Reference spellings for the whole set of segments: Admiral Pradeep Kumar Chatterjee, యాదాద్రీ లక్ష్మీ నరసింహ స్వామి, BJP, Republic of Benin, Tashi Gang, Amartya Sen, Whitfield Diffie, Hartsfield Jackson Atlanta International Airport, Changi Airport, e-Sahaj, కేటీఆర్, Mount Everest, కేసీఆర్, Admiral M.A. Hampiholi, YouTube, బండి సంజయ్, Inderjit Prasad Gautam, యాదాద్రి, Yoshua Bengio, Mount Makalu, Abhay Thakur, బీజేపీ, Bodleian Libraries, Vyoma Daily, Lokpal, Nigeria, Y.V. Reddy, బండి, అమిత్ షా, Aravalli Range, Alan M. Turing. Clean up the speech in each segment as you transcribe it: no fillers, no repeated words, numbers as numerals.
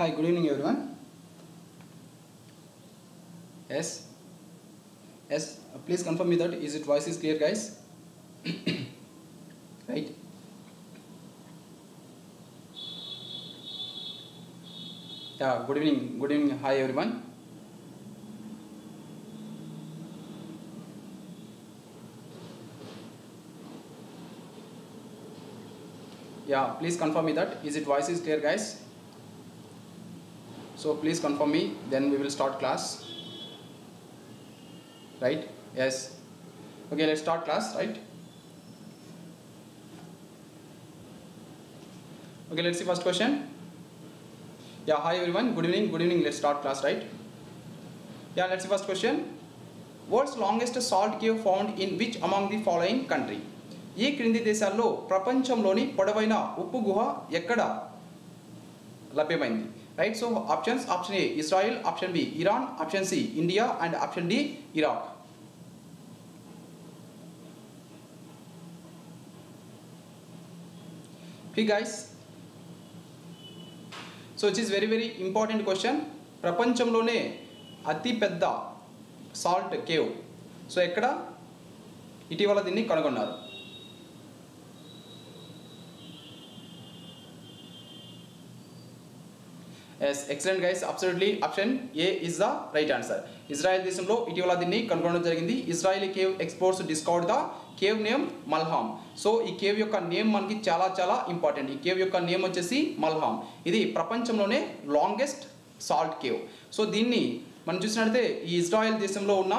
Hi, good evening everyone. Yes, please confirm me that voice is clear, guys. Right. Yeah, good evening, hi everyone. Yeah, please confirm me that voice is clear, guys. So please confirm me, then we will start class. Right? Yes. Okay, let's start class, right? Okay, let's see first question. Yeah, hi everyone. Good evening. Let's start class, right? Yeah, let's see first question. World's longest salt cave found in which among the following country? ఈ క్రింది దేశాల్లో ప్రపంచంలోని పొడవైన ఉప్పు గుహ ఎక్కడ లభ్యమైంది? Right. So options, option A Israel, option B Iran, option C India and option D Iraq. Okay guys, so it is very very important question. ప్రపంచంలోనే అతిపెద్ద సాల్ట్ కేవ్ సో ఎక్కడ ఇటీవల దీన్ని కనుగొన్నారు? Yes, excellent guys, absolutely option A is the right answer. Israel దేశంలో ఇటీవల దీన్ని కనుగొనడం జరిగింది. Israeli cave exports discovered the cave name Malham. So ఈ కేవ్ యొక్క నేమ్ మనకి చాలా చాలా ఇంపార్టెంట్. ఈ కేవ్ యొక్క నేమ్ వచ్చేసి మల్హామ్. ఇది ప్రపంచంలోనే లాంగెస్ట్ సాల్ట్ కేవ్. సో దీన్ని మనం చూసినట్లయితే ఈ ఇజ్రాయెల్ దేశంలో ఉన్న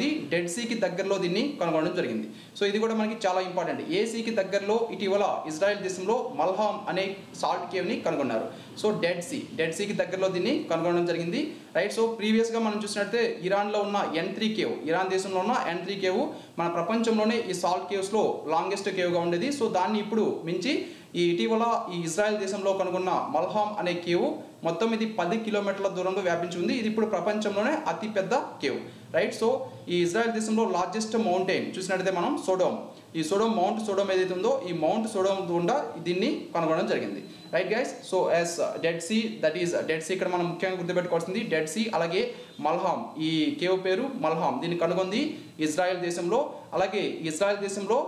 ఇది డెడ్ సీకి దగ్గరలో దీన్ని కనుగొనడం జరిగింది. సో ఇది కూడా మనకి చాలా ఇంపార్టెంట్. ఏ సీకి దగ్గరలో ఇటీవల ఇజ్రాయెల్ దేశంలో మల్హామ్ అనే సాల్ట్ కేవ్ని కనుగొన్నారు. సో డెడ్ సీకి దగ్గరలో దీన్ని కనుగొనడం జరిగింది. రైట్. సో ప్రీవియస్గా మనం చూసినట్లయితే ఇరాన్లో ఉన్న N3 కేవ్, ఇరాన్ దేశంలో ఉన్న N3 కేవ్ మన ప్రపంచంలోనే ఈ సాల్ట్ కేవ్స్లో లాంగెస్ట్ కేవ్గా ఉండేది. సో దాన్ని ఇప్పుడు మించి ఈ ఇటీవల ఈ ఇజ్రాయెల్ దేశంలో కనుగొన్న మల్హామ్ అనే కేవ్ మొత్తం ఇది 10 కిలోమీటర్ల దూరంలో వ్యాపించి ఉంది. ఇది ఇప్పుడు ప్రపంచంలోనే అతిపెద్ద కేవ్. రైట్. సో ఈ ఇజ్రాయెల్ దేశంలో లార్జెస్ట్ మౌంటైన్ చూసినట్లయితే మనం సోడోమ్, ఈ సోడోమ్ మౌంట్ సోడోమ్ ఏదైతే ఉందో ఈ మౌంట్ సోడోమ్ గుండా దీన్ని కనుగొనడం జరిగింది. Right guys. So as dead see, that is Dead Sea ఇక్కడ మనం ముఖ్యంగా గుర్తుపెట్టుకోవాల్సింది డెడ్ సీ. అలాగే మల్హామ్, ఈ కేవ్ పేరు మల్హామ్, దీన్ని కనుగొంది ఇజ్రాయెల్ దేశంలో. అలాగే ఇజ్రాయెల్ దేశంలో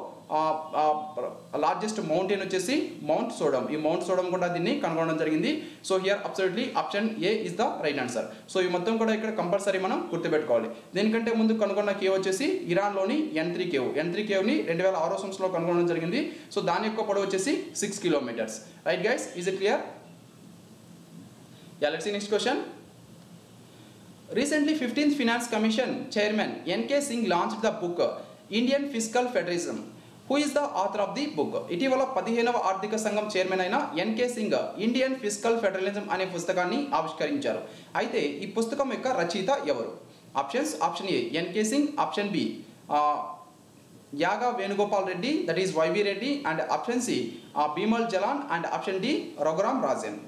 లార్జెస్ట్ మౌంటైన్ వచ్చేసి మౌంట్ సోడమ్, ఈ మౌంట్ సోడమ్ కూడా దీన్ని కనుగొనడం జరిగింది. So here absolutely option A is the right answer. So ఈ మొత్తం కూడా ఇక్కడ కంపల్సరీ మనం గుర్తుపెట్టుకోవాలి. దీనికంటే ముందు కనుగొన్న కేవ్ వచ్చేసి ఇరాన్లోని N3 కేవ్ని 2006 సంవత్సరంలో కనుగొనడం జరిగింది. సో దాని యొక్క పొడవు వచ్చేసి 6 kilometres. Right guys, is it clear? Yeah, let's see next question. Recently 15th finance commission chairman N.K. Singh launched the book Indian fiscal federalism. Who is the author of the book? ఇటీవల 15వ ఆర్థిక సంఘం chairman అయిన N.K. Singh Indian fiscal federalism అనే పుస్తకాన్ని ఆవిష్కరించారు. అయితే ఈ పుస్తకం యొక్క రచయిత ఎవరు? Options, option A N.K. Singh, option B Yaga Venugopal Reddy, that is Y.V. Reddy and option C Bimal Jalan and option D Raghuram Rajan.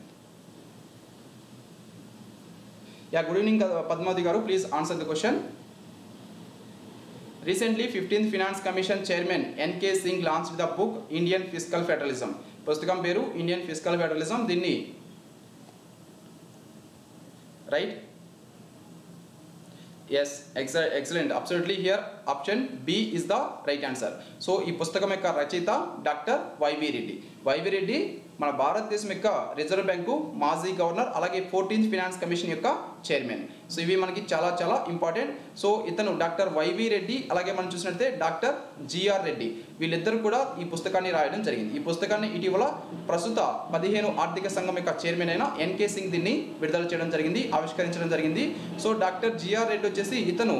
Yeah, good evening Padmavathi garu, please answer the question. Recently, 15th Finance Commission Chairman N.K. Singh launched the book Indian Fiscal Federalism. పుస్తకం పేరు Indian fiscal federalism. దీన్ని right. Yes, excellent, absolutely here option B is the right answer. So ఈ పుస్తకం యొక్క రచయిత doctor Y.V. Reddy. Y.V. Reddy మన భారతదేశం యొక్క రిజర్వ్ బ్యాంకు మాజీ గవర్నర్, అలాగే 14th ఫినాన్స్ కమిషన్ యొక్క చైర్మన్. సో ఇవి మనకి చాలా చాలా ఇంపార్టెంట్. సో ఇతను డాక్టర్ Y.V. రెడ్డి, అలాగే మనం చూసినట్లయితే డాక్టర్ G.R. రెడ్డి, వీళ్ళిద్దరు కూడా ఈ పుస్తకాన్ని రాయడం జరిగింది. ఈ పుస్తకాన్ని ఇటీవల ప్రస్తుత 15వ ఆర్థిక సంఘం యొక్క చైర్మన్ అయిన N.K. సింగ్ దీన్ని విడుదల చేయడం జరిగింది, ఆవిష్కరించడం జరిగింది. So doctor G.R. రెడ్డి వచ్చేసి ఇతను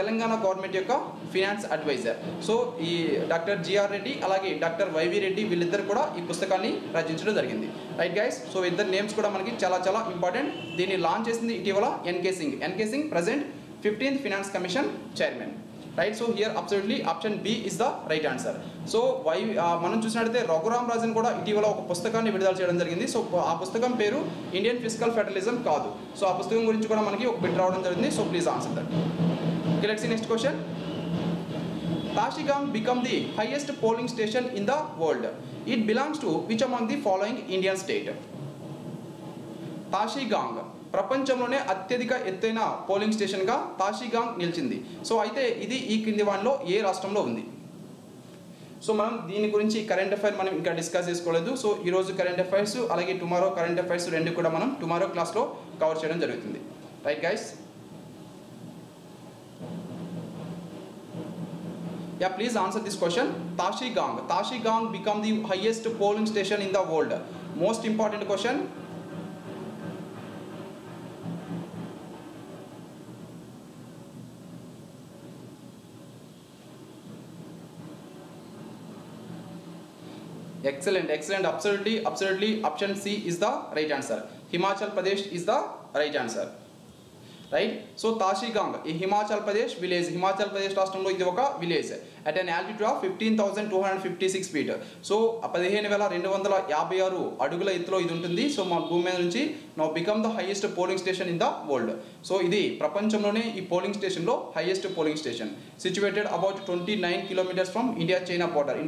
తెలంగాణ గవర్నమెంట్ యొక్క ఫినాన్స్ అడ్వైజర్. సో ఈ డాక్టర్ G.R. రెడ్డి అలాగే డాక్టర్ Y.V. రెడ్డి వీళ్ళిద్దరు కూడా ఈ పుస్తకాన్ని రచించడం జరిగింది. Right guys. సో ఇద్దరు నేమ్స్ కూడా మనకి చాలా చాలా ఇంపార్టెంట్. దీన్ని లాంచ్ చేసింది ఇటీవల N.K. Singh, present 15th Finance Commission Chairman. Right. So here absolutely option B is the right answer. So why మనం చూసినట్లయితే రఘురామ్ రాజన్ కూడా ఇటీవల ఒక పుస్తకాన్ని విడుదల చేయడం జరిగింది. సో ఆ పుస్తకం పేరు ఇండియన్ ఫిస్కల్ ఫెడరలిజం కాదు. సో ఆ పుస్తకం గురించి కూడా మనకి ఒక బిట్ రావడం జరిగింది. So please answer that. Okay, let's see next question. Tashi Gang become the highest polling station in the world. It belongs to which among the following Indian state? Tashi Gang, ప్రపంచంలోనే అత్యధిక ఎత్తైన polling station గా తాషిగాంగ్ నిలిచింది. So అయితే ఇది ఈ కింది వాటిలో ఏ రాష్ట్రంలో ఉంది? సో మనం దీని గురించి కరెంట్ అఫైర్ మనం ఇంకా డిస్కస్ చేసుకోలేదు. సో ఈ రోజు కరెంట్ అఫైర్స్ అలాగే టుమారో కరెంట్ అఫైర్స్ రెండు కూడా మనం టుమారో క్లాస్ లో కవర్ చేయడం జరుగుతుంది. Right guys? Yeah, please answer this question. Tashi Gang become the highest polling station in the world. Most important question. Excellent, absolutely, option C is the right answer. Himachal Pradesh is the right answer, right? So Tashi Gang, Himachal Pradesh village, Himachal Pradesh రాష్ట్రంలో ఇది ఒక village at an altitude of 15,256 feet. So 15,256 అడుగుల ఎత్తులో ఇది ఉంటుంది. So మా భూమి మీద నుంచి now become the highest polling station in the world. So ఇది ప్రపంచంలోనే ఈ పోలింగ్ స్టేషన్ లో highest polling station. Situated about 29 kilometres from India China border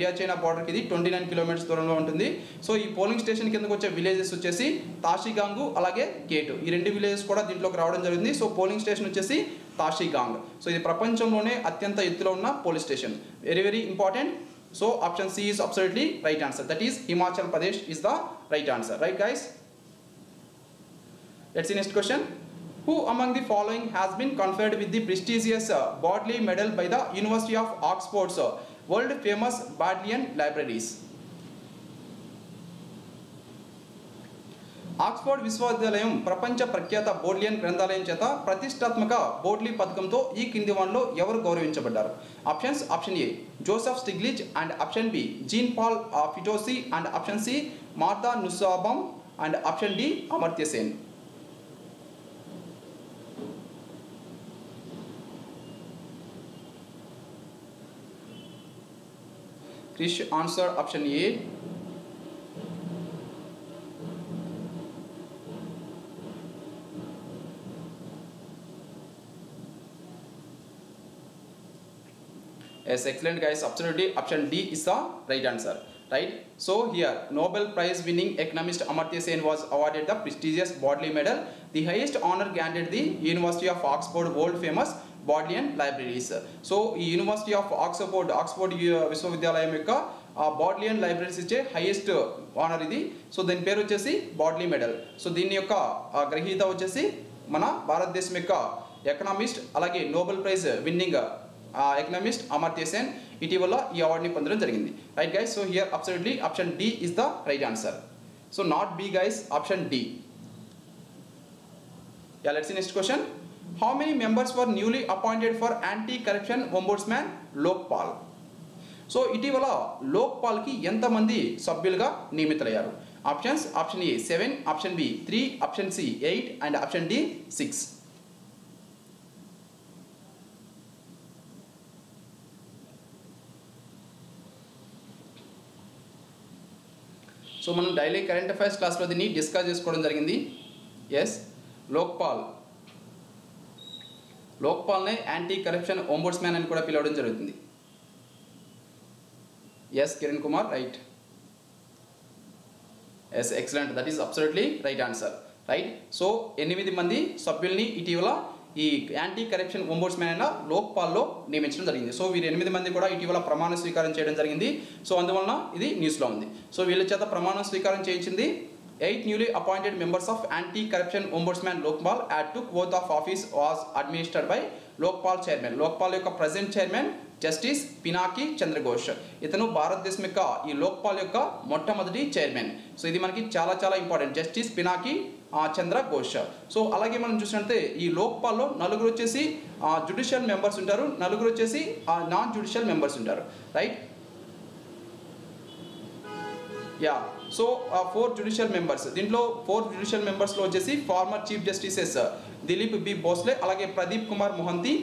కి ఇది 29 కిలోమీటర్స్ దూరంలో ఉంటుంది. సో ఈ పోలింగ్ స్టేషన్ కిందకు వచ్చే విలేజెస్ వచ్చేసి తాషిగాంగ్ అలాగే గేటు, ఈ రెండు విలేజెస్ కూడా దీంట్లోకి రావడం జరిగింది. సో పోలింగ్ స్టేషన్ వచ్చేసి తాషిగాంగ్. సో ఇది ప్రపంచంలోనే అత్యంత ఎత్తులో ఉన్న polling station. Very important. So option C is absolutely right answer. That is Himachal Pradesh is the right answer. Right guys? Let's see next question. Who among the following has been conferred with the prestigious Bodley Medal by the University of Oxford's world famous Bodleian Libraries? Oxford విశ్వవిద్యాలయం ప్రపంచ ప్రఖ్యాత బోడ్లియన్ గ్రంథాలయం చేత ప్రతిష్టాత్మక Bodley పథకంతో ఈ కింది వాటిలో ఎవరు గౌరవించబడ్డారు? Options: option A Joseph Stiglitz and option B Jean Paul Fitoussi and option C Martha Nussbaum and option D Amartya Sen. Krish answer option A. Yes, excellent guys, absolutely option D is the right answer, right? So here Nobel Prize winning economist Amartya Sen was awarded the prestigious Bodleian Medal, the highest honor granted the University of Oxford world famous Bodleian Libraries. So University of Oxford విశ్వవిద్యాలయం యొక్క Bodleian libraries ఇచ్చే highest honour ఇది. So దీని పేరు వచ్చేసి badly medal. So దీని యొక్క గ్రహీత వచ్చేసి మన భారతదేశం యొక్క ఎకనామిస్ట్ అలాగే Nobel prize winning economist Amartya Sen ఇటీవల ఈ అవార్డుని పొందడం జరిగింది. Right guys? So here absolutely option D is the right answer. So not B guys, option D. Yeah, let's see next question. How many members were newly appointed for anti corruption ombudsman Lokpal? So ఇటీవల లోక్పాల్కి ఎంతమంది సభ్యులుగా నియమితులయ్యారు? Options: option A 7, option B 3, option C 8 and option D 6. So మనం daily current affairs క్లాస్లో దీన్ని discuss చేసుకోవడం జరిగింది. ఎస్, లోక్పాల్నే యాంటీ కరప్షన్ ఒంబుడ్స్‌మ్యాన్ అని కూడా పిలవడం జరుగుతుంది. Yes Kiran Kumar, right. Yes, excellent, that is absolutely right answer, right? So 8 మంది సభ్యుల్ని ఇటీవల ఈ యాంటీ కరప్షన్ ఒంబుడ్స్‌మ్యాన్ అయిన లోక్పాల్లో నియమించడం జరిగింది. సో వీరు 8 మంది కూడా ఇటీవల ప్రమాణ స్వీకారం చేయడం జరిగింది. సో అందువలన ఇది న్యూస్లో ఉంది. సో వీళ్ళ చేత ప్రమాణ స్వీకారం చేయించింది 8 newly appointed members of anti-corruption ombudsman Lokpal at took oath of office was administered by Lokpal chairman. Lokpal యొక్క present chairman Justice Pinaki Chandra Ghose. ఇతను భారతదేశం యొక్క ఈ లోక్పాల్ యొక్క మొట్టమొదటి చైర్మన్. సో ఇది మనకి చాలా చాలా important, justice Pinaki Chandra Ghose. So అలాగే మనం చూసినట్లయితే ఈ లోక్పాల్లో 4 వచ్చేసి జ్యుడిషియల్ మెంబర్స్ ఉంటారు, 4 వచ్చేసి నాన్ జ్యుడిషియల్ మెంబర్స్ ఉంటారు, right? Yeah, so 4 judicial members. దీంట్లో 4 జ్యుడిషియల్ మెంబర్స్లో వచ్చేసి former chief justices Dilip B Bhosale అలాగే ప్రదీప్ కుమార్ మొహంతి,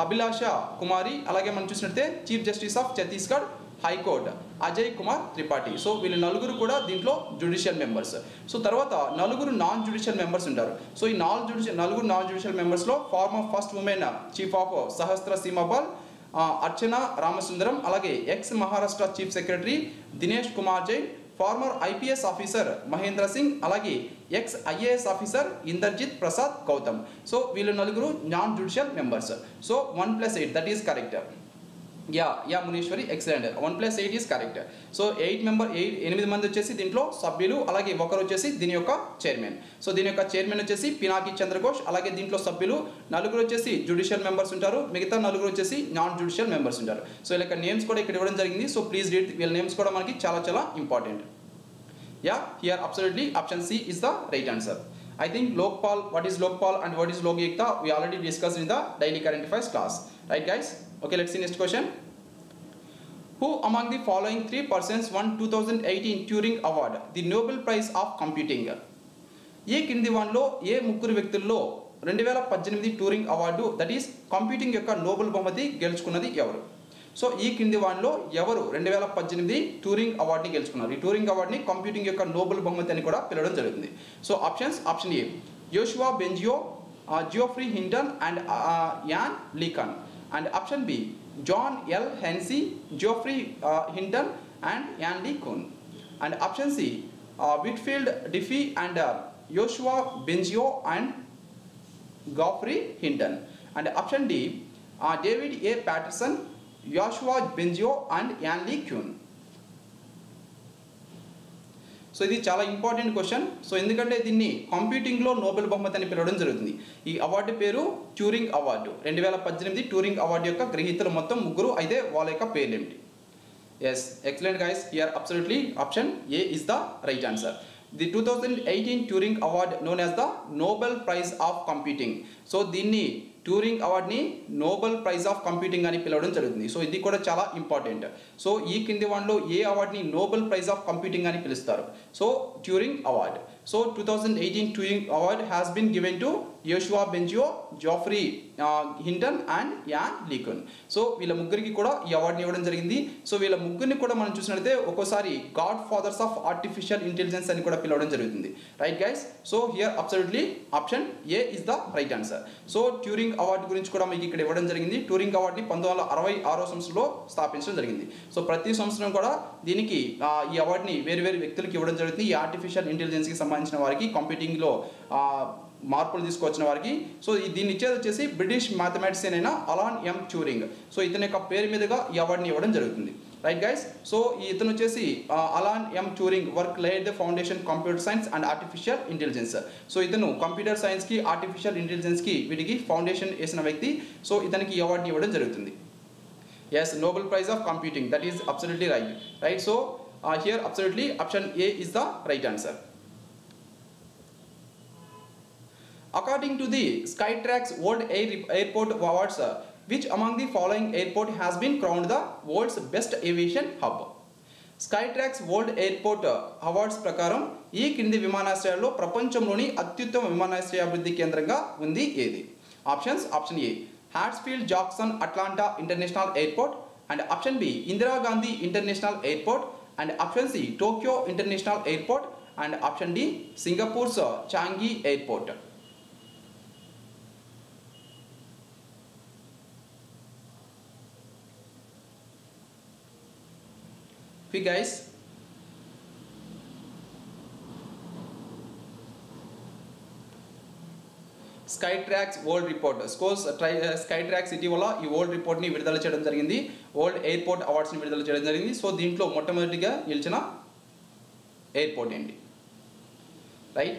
అభిలాష కుమారి, అలాగే మనం చూసినట్లయితే chief justice of Chhattisgarh high court Ajay Kumar Tripathi. So వీళ్ళు 4 కూడా దీంట్లో జ్యుడిషియల్ మెంబర్స్. సో తర్వాత 4 నాన్ జ్యుడిషియల్ మెంబర్స్ ఉంటారు. సో ఈ 4 నాన్ జ్యుడిషియల్ మెంబర్స్లో former first women chief of Sashastra Seema Bal అర్చన రామసుందరం, అలాగే ex Maharashtra chief secretary Dinesh Kumar Jain, former IPS officer Mahendra Singh, alagi ex-IAS officer Inderjit Prasad Gautam. So we will naluguru non-judicial members. So 1 + 8, that is correct. Yeah, Munishwari, excellent. 1 + 8 is correct. So 8 members chesi dintlo sabbilu alage okaru chesi din yokka chairman. So din yokka chairman chesi Pinaki Chandra Ghosh, alage dintlo sabbilu naluguru chesi judicial members untaru, migitha naluguru chesi non judicial members untaru. So ilaka names kuda ikkada ivadam jarigindi. So please read the names kuda manaki chala important. Yeah, here absolutely option C is the right answer. I think Lokpal, what is Lokpal and what is Lokyekta, we already discussed in the daily current affairs class. Right guys? Okay, let's see next question. Who among the following 3 persons won 2018 Turing Award, the Nobel Prize of Computing? Ye kindi vanlo, ye mukuru vyaktulo, 2018 Turing Award, that is Computing yokka Nobel Bahumati geluchukunnadi evaru. So ye kindi vanlo, evaru 2018 Turing Award ni geluchukunnaru. Ee Turing Award ni Computing yokka Nobel Bahumati ani kuda pilavadam jarugindi. So options, option A, Yoshua Bengio, Geoffrey Hinton and Yann LeCun. And option B, John L. Hensey, Geoffrey Hinton and Yann LeCun. And option C, Whitfield Diffie and Yoshua Bengio and Geoffrey Hinton. And option D, David A. Patterson, Yoshua Bengio and Yann LeCun. So this is a very important question. So in the computing law Nobel Bahumati ani pilavadam jarugindi. Ee award peru Turing Award. 2018 Turing Award yokka grahitulu mottam mugguru aithe vaalla yokka pair lemti. Yes, excellent guys. Here absolutely option A is the right answer. The 2018 Turing Award known as the Nobel Prize of Computing. So dinni Turing Award ni Nobel Prize of Computing ani pilavadam jarugindi. So idi kuda chala important. So ee kindi vanlo A award ni Nobel Prize of Computing ani pilustaru. So Turing Award. So 2018 Turing Award has been given to Yoshua Bengio, Geoffrey Hinton and Yann LeCun. So villa mugguriki kuda ee award ni ivadam jarigindi. So villa muggurni kuda manam chusinate okosari Godfathers of Artificial Intelligence ani kuda pilavadam jarugutundi. Right guys? So here absolutely option A is the right answer. So Turing Award gurinchi kuda meeku ikkada ivadam jarigindi. Turing Award ni 1966 సంవత్సరంలో స్థాపించడం జరిగింది. So ప్రతి సంవత్సరం కూడా దీనికి ఈ award ని వేరు వేరు వ్యక్తులకు ఇవ్వడం జరుగుతుంది. ఈ ఆర్టిఫిషియల్ ఇంటెలిజెన్స్ కి సంబంధించిన వారికి, కంప్యూటింగ్ లో మార్పులు తీసుకొచ్చిన వారికి. సో దీన్ని ఇచ్చేది వచ్చేసి బ్రిటిష్ మ్యాథమెటిషియన్ అయిన అలన్ ఎం ట్యూరింగ్. సో ఇతని యొక్క పేరు మీదుగా ఈ అవార్డ్ ని ఇవ్వడం జరుగుతుంది. Right guys? So itanu chesi Alan M. Turing work laid the foundation computer science and artificial intelligence. So itanu computer science ki artificial intelligence ki vidiki foundation esina vyakti. So itaniki award ni ivadam jarugutundi. Yes, Nobel Prize of Computing, that is absolutely right. Right? So here absolutely option A is the right answer. According to the Skytrax World Airport Awards, which among the following airport has been crowned the world's best aviation hub? Skytrax World Airport Awards ప్రకారం ఈ కింది విమానాశ్రయాల్లో ప్రపంచంలోని అత్యుత్తమ విమానాశ్రయ అభివృద్ధి కేంద్రంగా ఉంది ఏది? Options, option A, Hartsfield Jackson Atlanta international airport. And option B, Indira Gandhi international airport. And option C, Tokyo international airport. And option D, Singapore's Changi airport. Hey guys, Skytrax World Report scores Skytrax city valla ee world report ni vidudala cheyadam jarigindi. World Airport Awards ni vidudala cheyadam jarigindi. So deentlo mottamodatiga nilchina airport endi. Right?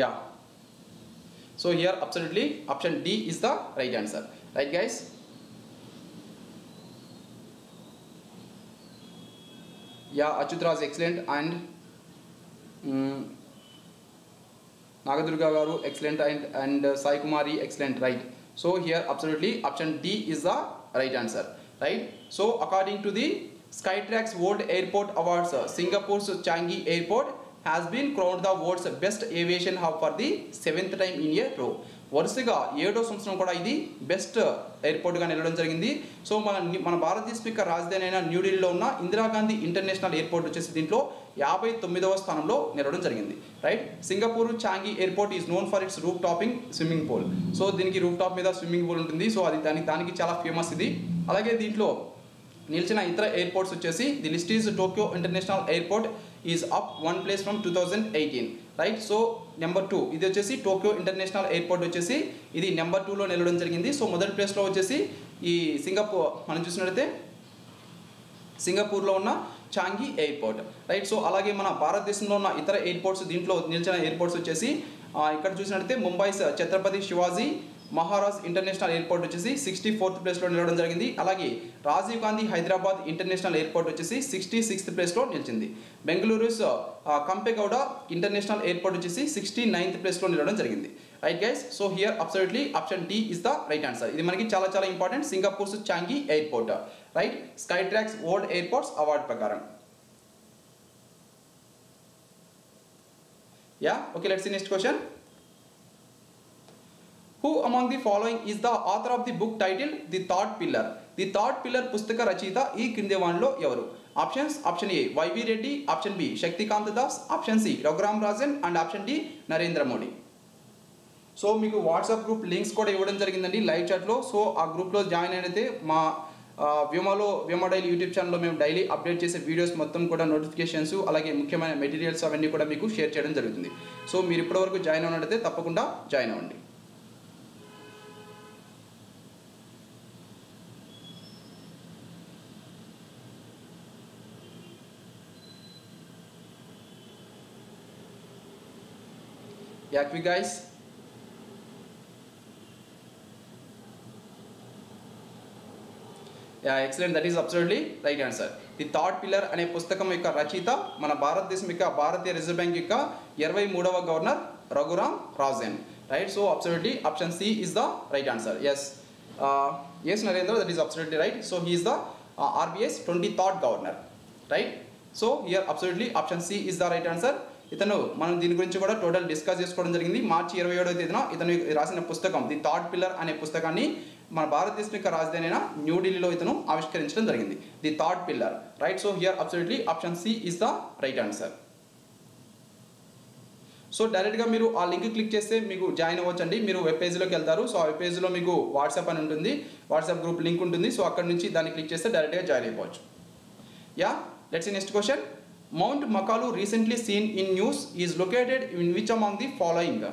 Yeah. So here absolutely option D is the right answer. Right guys? Yeah, Achutra is excellent and Nagadurga Garu excellent and Sai Kumari excellent, right? So here absolutely option D is the right answer, right? So according to the Skytrax World Airport Awards, Singapore's Changi Airport has been crowned the world's best aviation hub for the 7th time in a row. వరుసగా 7వ సంవత్సరం కూడా ఇది best ఎయిర్పోర్ట్గా నిలవడం జరిగింది. So మన భారతదేశ యొక్క రాజధాని అయిన న్యూఢిల్లీలో ఉన్న ఇందిరాగాంధీ ఇంటర్నేషనల్ ఎయిర్పోర్ట్ వచ్చేసి దీంట్లో 59వ స్థానంలో నిలవడం జరిగింది. Right? Singapore Changi airport is known for its roof topping swimming pool. So దీనికి రూఫ్ టాప్ మీద స్విమ్మింగ్ పూల్ ఉంటుంది. సో అది దానికి చాలా ఫేమస్ ఇది. అలాగే దీంట్లో నిలిచిన ఇతర ఎయిర్పోర్ట్స్ వచ్చేసి the list is Tokyo international airport is up one place from 2018 right. So number 2 ఇది వచ్చేసి టోక్యో ఇంటర్నేషనల్ ఎయిర్పోర్ట్ వచ్చేసి ఇది నెంబర్ 2లో నిలవడం జరిగింది. సో మొదటి ప్లేస్లో వచ్చేసి ఈ సింగపూర్ మనం చూసినట్లయితే సింగపూర్లో ఉన్న చాంగి ఎయిర్పోర్ట్ రైట్. సో అలాగే మన భారతదేశంలో ఉన్న ఇతర ఎయిర్పోర్ట్స్ దీంట్లో నిలిచిన ఎయిర్పోర్ట్స్ వచ్చేసి ఇక్కడ చూసినట్లయితే ముంబై ఛత్రపతి శివాజీ మహారాజ్ ఇంటర్నేషనల్ ఎయిర్పోర్ట్ వచ్చేసి 64th ప్లేస్లో నిలవడం జరిగింది. అలాగే రాజీవ్ గాంధీ హైదరాబాద్ ఇంటర్నేషనల్ ఎయిర్పోర్ట్ వచ్చేసి 66th ప్లేస్లో నిలిచింది. బెంగళూరు కంపెగౌడ ఇంటర్నేషనల్ ఎయిర్పోర్ట్ వచ్చేసి 69th ప్లేస్లో నిలవడం జరిగింది right guys. So here absolutely option D is the right answer. ఇది మనకి చాలా చాలా important Singapore's Changi airport right Skytrax world airports award ప్రకారం. Okay, let's see next question. Who among the following is the author of the book titled The Third Pillar? The Third Pillar పుస్తక రచయిత ఈ క్రింది వానిలో ఎవరు? Options: Option A Y.V. Reddy, Option B Shaktikanta Das, Option C Raghuram Rajan and Option D Narendra Modi. So మీకు WhatsApp group links కూడా ఇవ్వడం జరిగిందండి లైవ్ చాట్లో. సో ఆ గ్రూప్లో జాయిన్ అయితే మా వ్యోమ డైలీ యూట్యూబ్ ఛానల్లో మేము డైలీ అప్డేట్ చేసే వీడియోస్ మొత్తం కూడా నోటిఫికేషన్స్ అలాగే ముఖ్యమైన మెటీరియల్స్ అవన్నీ కూడా మీకు షేర్ చేయడం జరుగుతుంది. సో మీరు ఇప్పటివరకు జాయిన్ అవ్వనట్లయితే తప్పకుండా జాయిన్ అవ్వండి. Quick guys. Excellent, that is absolutely right answer. The Third Pillar అనే పుస్తకం యొక్క రచయిత మన భారతదేశం యొక్క భారతీయ రిజర్వ్ బ్యాంక్ యొక్క 23వ governor Raghuram Rajan right. So absolutely option C is the right answer. Yes Narendra, that is absolutely right. So he is the RBI's 23rd governor right. So here absolutely option C is the right answer. ఇతను మనం దీని గురించి కూడా total discuss చేసుకోవడం జరిగింది మార్చి 27వ తేదీన. ఇతను రాసిన పుస్తకం ది థర్డ్ పిల్లర్ అనే పుస్తకాన్ని మన భారతదేశం యొక్క రాజధాని అయిన న్యూఢిల్లీలో ఇతను ఆవిష్కరించడం జరిగింది the third pillar right. So here absolutely option C is the right answer. So డైరెక్ట్గా మీరు ఆ లింక్ క్లిక్ చేస్తే మీకు జాయిన్ అవ్వచ్చండి. మీరు వెబ్ పేజ్లోకి వెళ్తారు. సో ఆ వెబ్ పేజ్లో మీకు వాట్సాప్ అని ఉంటుంది, వాట్సాప్ గ్రూప్ లింక్ ఉంటుంది. సో అక్కడ నుంచి దాన్ని క్లిక్ చేస్తే డైరెక్ట్గా జాయిన్ అయిపోవచ్చు. Let's next question. Mount మకాలు recently seen in news is located in which among the following?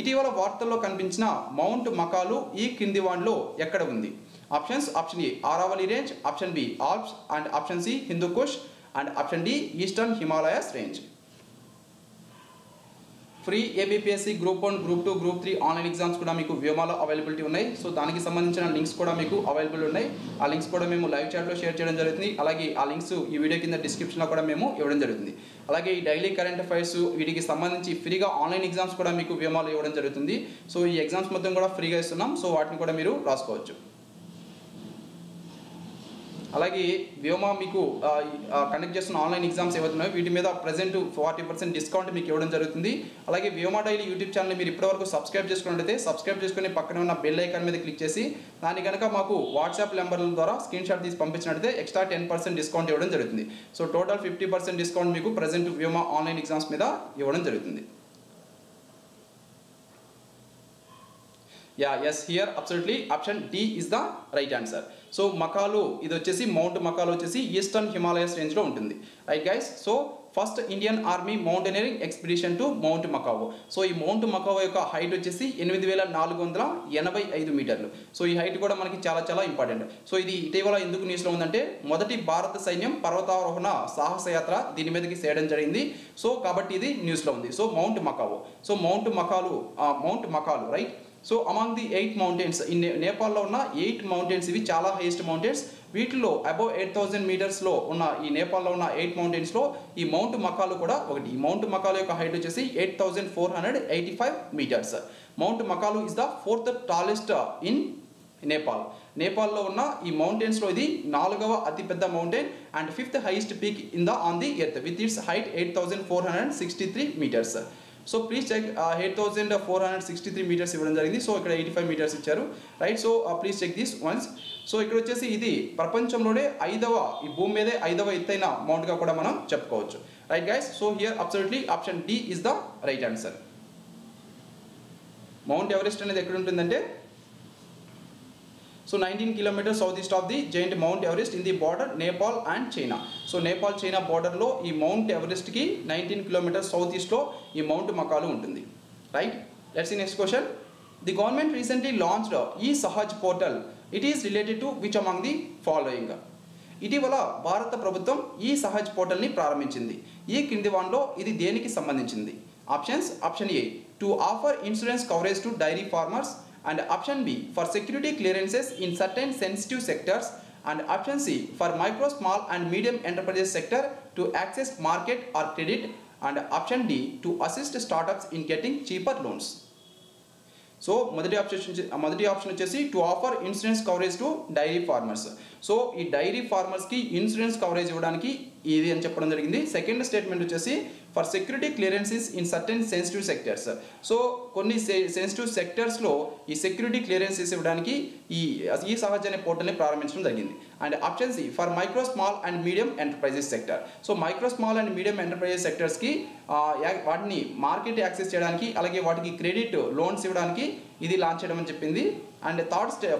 ఇటీవల వార్తల్లో కనిపించిన మౌంట్ మకాలు ఈ కింది వాన్లో ఎక్కడ ఉంది? Options: option A Aravalli range, option B Alps and option C Hindu Kush and option D eastern Himalayas range. Free APPSC group 1, group 2, group 3 online exams కూడా మీకు వ్యోమాలో అవైలబిలిటీ ఉన్నాయి. సో దానికి సంబంధించిన లింక్స్ కూడా మీకు అవైలబుల్ ఉన్నాయి. ఆ లింక్స్ కూడా మేము లైవ్ చాట్లో షేర్ చేయడం జరుగుతుంది. అలాగే ఆ లింక్స్ ఈ వీడియో కింద డిస్క్రిప్షన్లో కూడా మేము ఇవ్వడం జరుగుతుంది. అలాగే ఈ డైలీ కరెంట్ అఫైర్స్ వీటికి సంబంధించి ఫ్రీగా ఆన్లైన్ ఎగ్జామ్స్ కూడా మీకు వ్యోమాలో ఇవ్వడం జరుగుతుంది. సో ఈ ఎగ్జామ్స్ మొత్తం కూడా ఫ్రీగా ఇస్తున్నాం. సో వాటిని కూడా మీరు రాసుకోవచ్చు. అలాగే వ్యోమా మీకు కండక్ట్ చేస్తున్న ఆన్లైన్ ఎగ్జామ్స్ ఏవైతున్నాయో వీటి మీద ప్రజెంట్ 40% డిస్కౌంట్ మీకు ఇవ్వడం జరుగుతుంది. అలాగే వ్యోమా డైలీ యూట్యూబ్ ఛానల్ మీరు ఇప్పటివరకు సబ్స్క్రైబ్ చేసుకున్నట్లయితే సబ్స్క్రైబ్ చేసుకుని పక్కన ఉన్న బెల్ ఐకాన్ మీద క్లిక్ చేసి దాని కనుక మాకు వాట్సాప్ నెంబర్ల ద్వారా స్క్రీన్ షాట్ తీసి పంపించినట్లయితే ఎక్స్ట్రా 10% డిస్కౌంట్ ఇవ్వడం జరుగుతుంది. సో టోటల్ 50% డిస్కౌంట్ మీకు ప్రజెంట్ వ్యోమా ఆన్లైన్ ఎగ్జామ్స్ మీద ఇవ్వడం జరుగుతుంది. Here absolutely option D is the right answer. So మకాలు ఇది వచ్చేసి మౌంట్ మకాలు వచ్చేసి ఈస్టర్న్ హిమాలయస్ రేంజ్లో ఉంటుంది right guys. So first Indian army mountaineering expedition to mount Macau. So ఈ మౌంట్ మకావు యొక్క హైట్ వచ్చేసి 8485 మీటర్లు. సో ఈ హైట్ కూడా మనకి చాలా చాలా ఇంపార్టెంట్. సో ఇది ఇటీవల ఎందుకు న్యూస్లో ఉందంటే మొదటి భారత సైన్యం పర్వతారోహణ సాహసయాత్ర దీని మీదకి చేయడం జరిగింది. సో కాబట్టి ఇది న్యూస్లో ఉంది. So mount Macau, so mount మకాలు right. So among the 8 mountains in నేపాల్లో ఉన్న 8 మౌంటైన్స్ ఇవి చాలా హైయెస్ట్ మౌంటైన్స్. వీటిలో అబౌవ్ 8000 మీటర్స్లో ఉన్న ఈ నేపాల్లో ఉన్న 8 మౌంటైన్స్లో ఈ మౌంట్ మకాలు కూడా ఒకటి. ఈ మౌంట్ మకాలు యొక్క హైట్ వచ్చేసి 8485 metres. Mount మకాలు is the 4th tallest in Nepal. నేపాల్లో ఉన్న ఈ మౌంటైన్స్లో ఇది 4వ అతిపెద్ద mountain and 5th highest peak on the earth with its height 8463 metres. So please check 8463 metres ఇవ్వడం జరిగింది. సో ఇక్కడ 85 మీటర్స్ ఇచ్చారు right. So please check this once. So ఇక్కడ వచ్చేసి ఇది ప్రపంచంలోనే 5వ ఈ భూమి మీదే 5వ ఎత్తైన మౌంట్గా కూడా మనం చెప్పుకోవచ్చు right guys. So here absolutely option D is the right answer. Mount Everest అనేది ఎక్కడ ఉంటుందంటే So 19 kilometers southeast of the giant Mount Everest in the border Nepal and China. So Nepal China border lo ee Mount Everest ki 19 kilometers southeast lo ee Mount Makalu untundi. Right? Let's see next question. The government recently launched e-Sahaj portal. It is related to which among the following? ఇటీవల భారత ప్రభుత్వం ఈ సహజ్ పోర్టల్ని ప్రారంభించింది. ఈ కింది వాటిలో ఇది దేనికి సంబంధించింది? Options option A to offer insurance coverage to dairy farmers and option B for security clearances in certain sensitive sectors and option C for micro small and medium enterprises sector to access market or credit and option D to assist startups in getting cheaper loans. So మొదటి option వచ్చేసి to offer insurance coverage to dairy farmers. So ఈ dairy ఫార్మర్స్కి insurance coverage ఇవ్వడానికి ఇది అని చెప్పడం జరిగింది. Second statement వచ్చేసి for security clearances in certain sensitive sectors. So కొన్ని సెన్సిటివ్ సెక్టర్స్లో ఈ సెక్యూరిటీ క్లియరెన్సెస్ ఇవ్వడానికి ఈ సహజ్ అనే పోర్టల్ని ప్రారంభించడం జరిగింది. And option C for micro small and medium enterprises sector. So micro small and medium enterprises సెక్టర్స్కి వాటిని మార్కెట్ యాక్సెస్ చేయడానికి అలాగే వాటికి క్రెడిట్ లోన్స్ ఇవ్వడానికి ఇది లాంచ్ చేయడం అని చెప్పింది. And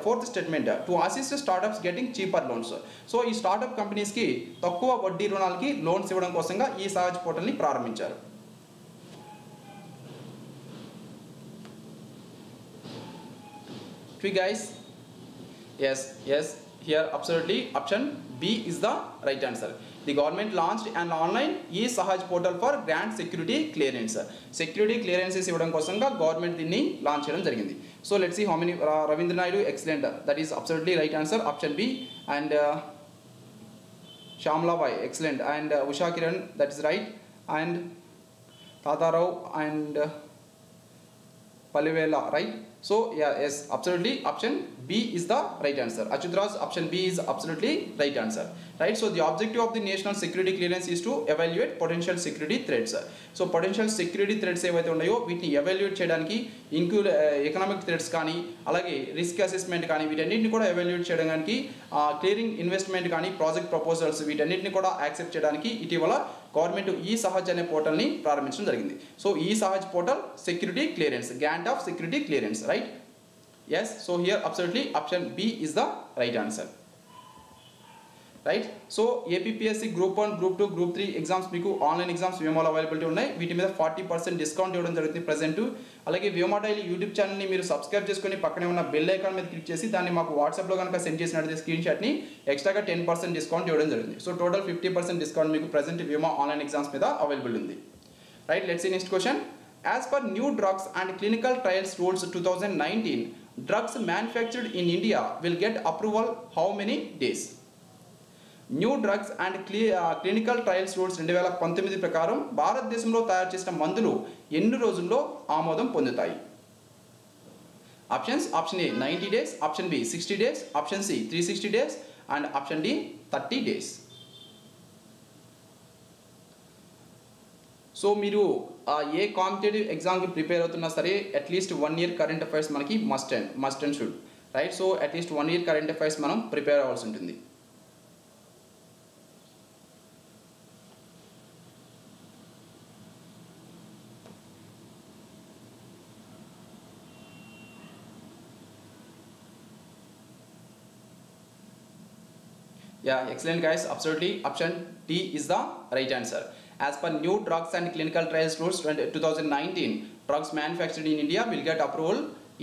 fourth statement to assist startups getting cheaper loans. So ఈ స్టార్టప్ కంపెనీస్కి తక్కువ వడ్డీ రుణాలకి లోన్స్ ఇవ్వడం కోసంగా ఈ సహజ్ పోర్టల్ని ప్రారంభించారు. Okay guys, yes, here absolutely option B is the right answer. The government launched an online e-Sahaj portal for grant security clearance. Security clearances ఇవ్వడం కోసంగా గవర్నమెంట్ దీన్ని లాంచ్ చేయడం జరిగింది. So let's see how many Ravindra Naidu excellent, that is absolutely right answer option B. And Shyamala Bai excellent and Usha Kiran that is right and Tatarao and Palivela right. So yeah, yes, absolutely option B is the right answer. Achudraj, option B is absolutely right answer. Right, so the objective of the national security clearance is to evaluate potential security threats. So potential security threats evaithe undayo vitni evaluate cheyadaniki include economic threats kaani alage risk assessment kaani vitannitni kuda evaluate cheyadaniki clearing investment kaani project proposals vitannitni kuda accept cheyadaniki itivala government e-Sahaj ane portal ni prarambhinchadam jarigindi. So e-Sahaj portal security clearance, grant of security clearance, right? Yes, so here absolutely option B is the right answer. Right, so APPSC group 1, group 2, group 3 exams meeku online exams Vyomala availability unnai. Veeti meeda 40% discount ivadam jarugindi present. Alage Vyoma Daily YouTube channel ni meeru subscribe cheskoni pakkane unna bell icon meeda click chesi danni maaku WhatsApp lo ganaka send chesinattu screen shot ni extra ga 10% discount ivadam jarugindi. So total 50% discount meeku present Vyoma online exams meeda available undi. Right, let's see next question. As per new drugs and clinical trials rules 2019, drugs manufactured in India will get approval how many days? New drugs and clinical trials rules 2019 ప్రకారం భారతదేశంలో తయారు చేసిన మందులు ఎన్ని రోజుల్లో ఆమోదం పొందుతాయి? Options option A 90 days, option B 60 days, option C 360 days and option D 30 days. సో మీరు ఏ కాంపిటేటివ్ ఎగ్జామ్కి ప్రిపేర్ అవుతున్నా సరే అట్లీస్ట్ 1 year కరెంట్ అఫైర్స్ మనకి must and should. Right, so at least 1 year current affairs మనం ప్రిపేర్ అవ్వాల్సి ఉంటుంది. Yeah, excellent guys, absolutely option D is the right answer. As per new drugs and clinical trials rules 2019, drugs manufactured in India will get approval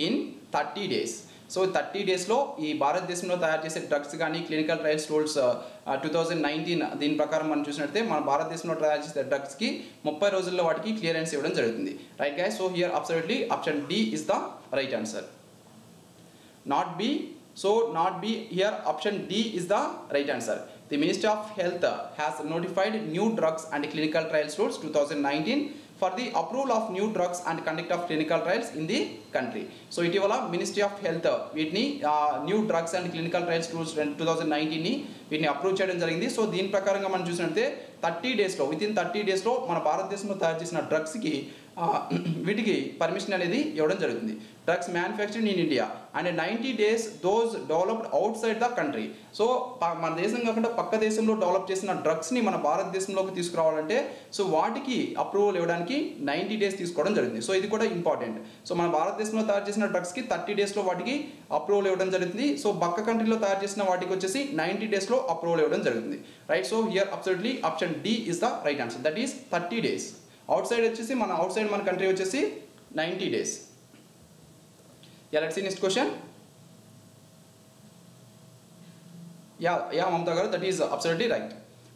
in 30 days. So 30 days lo ee భారతదేశంలో తయారు చేసే drugs కానీ clinical trials rules 2019 దీని ప్రకారం మనం చూసినట్లయితే మన భారతదేశంలో తయారు చేసే డ్రగ్స్కి 30 రోజుల్లో వాటికి క్లియరెన్స్ ఇవ్వడం జరుగుతుంది. Right guys, so here absolutely option D is the right answer, not B. So not B, here option D is the right answer. The Ministry of Health has notified new drugs and clinical trials rules 2019 for the approval of new drugs and conduct of clinical trials in the country. So itivala Ministry of Health vitni new drugs and clinical trials rules 2019 ni వీటిని approve చేయడం జరిగింది. So దీని ప్రకారంగా మనం చూసినట్లయితే 30 days లో with in 30 days లో మన భారతదేశంలో తయారు చేసిన డ్రగ్స్కి vitiki permission anedi ivadam jarugindi. Drugs manufactured in India and 90 days those developed outside the country. So మన దేశం కాకుండా పక్క దేశంలో డెవలప్ చేసిన డ్రగ్స్ ని మన భారతదేశంలోకి తీసుకురావాలంటే సో వాటికి అప్రూవల్ ఇవ్వడానికి 90 days తీసుకోవడం జరిగింది. సో ఇది కూడా ఇంపార్టెంట్. సో మన భారతదేశంలో తయారు చేసిన డ్రగ్స్ కి 30 days లో వాటికి అప్రూవల్ ఇవ్వడం జరుగుతుంది. సో పక్క కంట్రీలో తయారు చేసిన వాటికి వచ్చేసి 90 days లో అప్రూవల్ ఇవ్వడం జరుగుతుంది. Right. So here absolutely option D is the right answer. That is 30 days. Outside వచ్చేసి మన outside మన కంట్రీ వచ్చేసి 90 days. Yeah, let's see next question. Yeah, Mamta garu, that is absolutely right.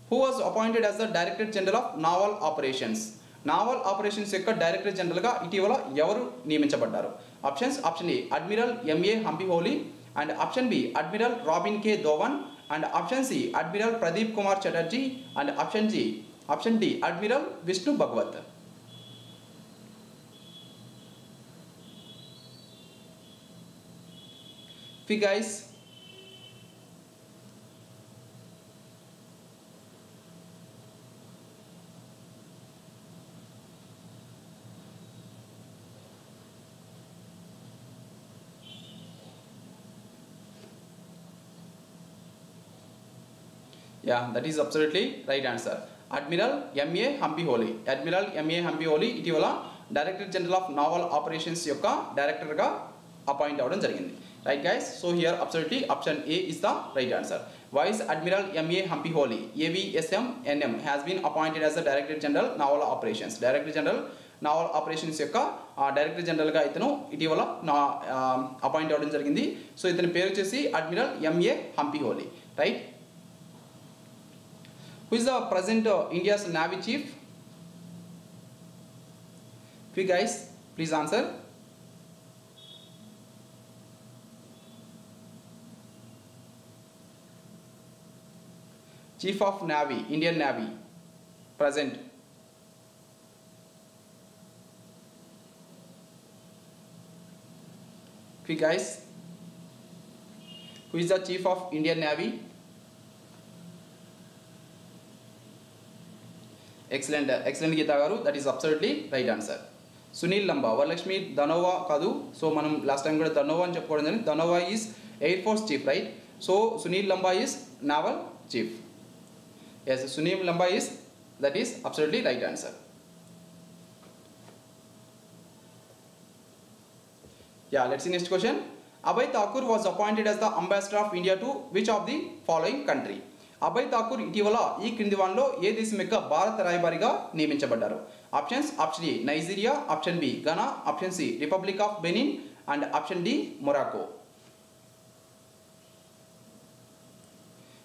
Who was appointed as the Director General of Naval Operations? Naval Operations yokka Director General ga itivala evaru నియమించబడ్డారు? Options: option A Admiral M.A. Hampiholi, and option B Admiral Robin K. Dovan, and option C Admiral Pradeep Kumar Chatterjee, and option D Admiral Vishnu Bhagwat. Guys, yeah, that is absolutely right answer. Admiral M.A. Hampiholi. Admiral M.A. Hampiholi itivala Director General of Naval Operations yokka Director ga appoint avadam jarigindi. Right guys, so here absolutely option A is the right answer. Vice Admiral M.A. Hampiholi, AVSM NM, has been appointed as the Director General Naval Operations. Director General Naval Operations yokka Director General ga itanu itivala appoint avadam jarigindi. So itani peru chesi Admiral M.A. Hampiholi, right? Who is the present India's Navy Chief? Quick guys, please answer. Chief of Navy, Indian Navy, present. Quick guys, who is the Chief of Indian Navy? Excellent, excellent Geeta garu, that is absolutely right answer. Sunil Lamba, Varalakshmi Danova kadu, so manam last time kuda Danova ani cheppukodam jarigindi. Danova is Air Force Chief, right? So Sunil Lamba is Naval Chief. Yes, Sunil Lamba is, that is absolutely right answer. Yeah, let's see next question. Abhay Thakur was appointed as the Ambassador of India to which of the following country? Abhay Thakur itivala ee krindi vanlo ye desam yokka Bharat Rayabariga నియమించబడ్డారు? Options: option A Nigeria, option B Ghana, option C Republic of Benin, and option D Morocco.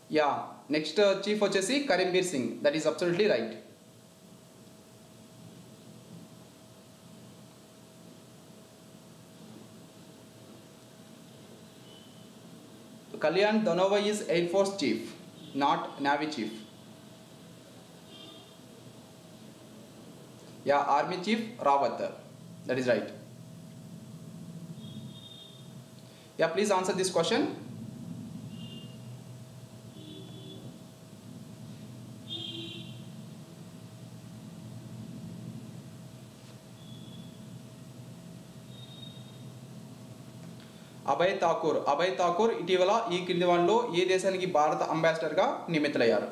Yeah, next chief vachesi Karimbir Singh, that is absolutely right. Kalyan Danova is Air Force Chief, not Navy Chief. Yeah, Army Chief Rawat, that is right. Yeah, please answer this question. Abhay Thakur. Abhay Thakur itivala ee krindi vanlo ye desaniki Bharat Ambassador ga నియమితులయ్యారు?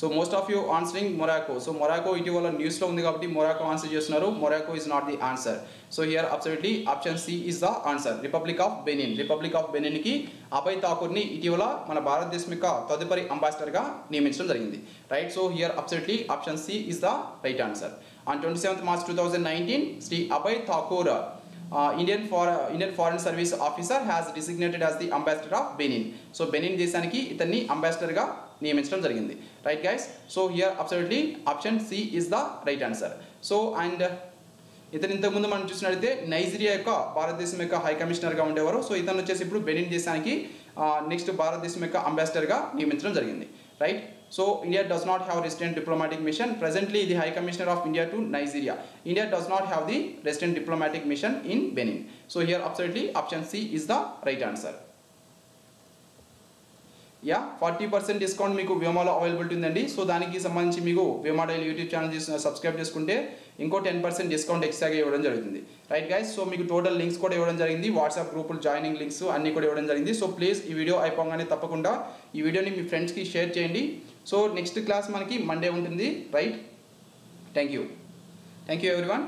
So most of you answering Morocco. So Morocco itivala news lo undi kabatti Morocco answer chestunaru. Morocco is not the answer. So here absolutely option C is the answer. Republic of Benin. Republic of Benin ki Abhay Thakur ni itivala mana భారతదేశం యొక్క తదుపరి ambassador ga నియమించడం జరిగింది. Right, so here absolutely option C is the right answer. On 27th March 2019, Sri Abhay Thakur, Indian Foreign Service Officer, has designated as the Ambassador of Benin. So Benin desaniki itanni ambassador ga నియమించడం జరిగింది. Right guys, so here absolutely option C is the right answer. So and ఇతను ఇంతకు ముందు మనం చూసినట్లయితే Nigeria యొక్క భారతదేశం యొక్క హై కమిషనర్ గా ఉండేవారు. సో ఇతను వచ్చేసి ఇప్పుడు బెనిన్ దేశానికి నెక్స్ట్ భారతదేశం యొక్క అంబాసిడర్ గా నియమించడం జరిగింది. రైట్. So India does not have resident diplomatic mission. Presently the High Commissioner of India to Nigeria. India does not have the resident diplomatic mission in Benin. So here absolutely option C is the right answer. Yeah 40% discount మీకు వేమాలో available ఉంటుందండి. So దానికి సంబంధించి మీకు Vyoma daily YouTube channel subscribe చేసుకుంటే ఇంకో 10% discount ఎక్స్ట్రాగా ఇవ్వడం జరుగుతుంది. రైట్ గైస్, సో మీకు టోటల్ లింక్స్ కూడా ఇవ్వడం జరిగింది, వాట్సాప్ గ్రూపులు జాయినింగ్ లింక్స్ అన్ని కూడా ఇవ్వడం జరిగింది. సో ప్లీజ్ ఈ వీడియో అయిపోగానే తప్పకుండా ఈ వీడియోని మీ ఫ్రెండ్స్కి షేర్ చేయండి. సో నెక్స్ట్ క్లాస్ మనకి మండే ఉంటుంది. Right, thank you, thank you everyone.